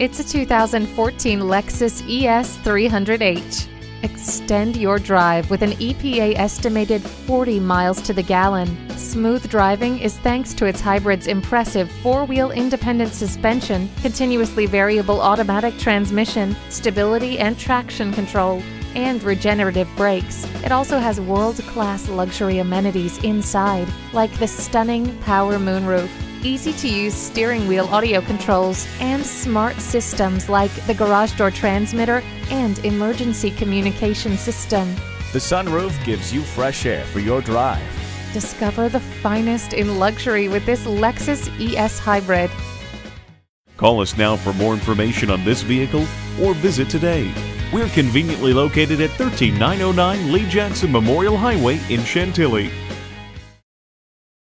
It's a 2014 Lexus ES 300h. Extend your drive with an EPA estimated 40 miles to the gallon. Smooth driving is thanks to its hybrid's impressive four-wheel independent suspension, continuously variable automatic transmission, stability and traction control, and regenerative brakes. It also has world-class luxury amenities inside, like the stunning power moonroof, easy-to-use steering wheel audio controls, and smart systems like the garage door transmitter and emergency communication system. The sunroof gives you fresh air for your drive. Discover the finest in luxury with this Lexus ES Hybrid. Call us now for more information on this vehicle or visit today. We're conveniently located at 13909 Lee Jackson Memorial Highway in Chantilly.